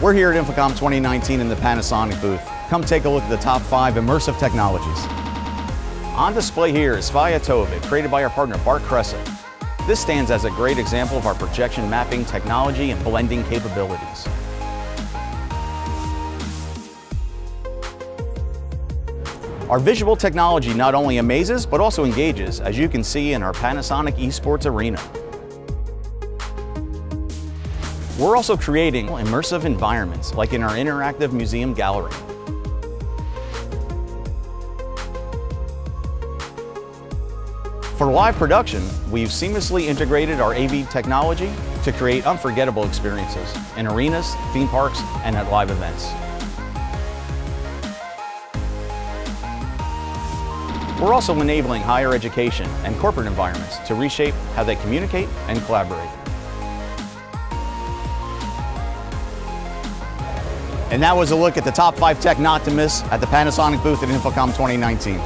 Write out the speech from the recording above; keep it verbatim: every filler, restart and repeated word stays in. We're here at InfoComm twenty nineteen in the Panasonic booth. Come take a look at the top five immersive technologies. On display here is Faya Tovic, created by our partner Bart Crescent. This stands as a great example of our projection mapping technology and blending capabilities. Our visual technology not only amazes, but also engages, as you can see in our Panasonic eSports arena. We're also creating immersive environments, like in our interactive museum gallery. For live production, we've seamlessly integrated our A V technology to create unforgettable experiences in arenas, theme parks, and at live events. We're also enabling higher education and corporate environments to reshape how they communicate and collaborate. And that was a look at the top five tech not to miss at the Panasonic booth at InfoComm twenty nineteen.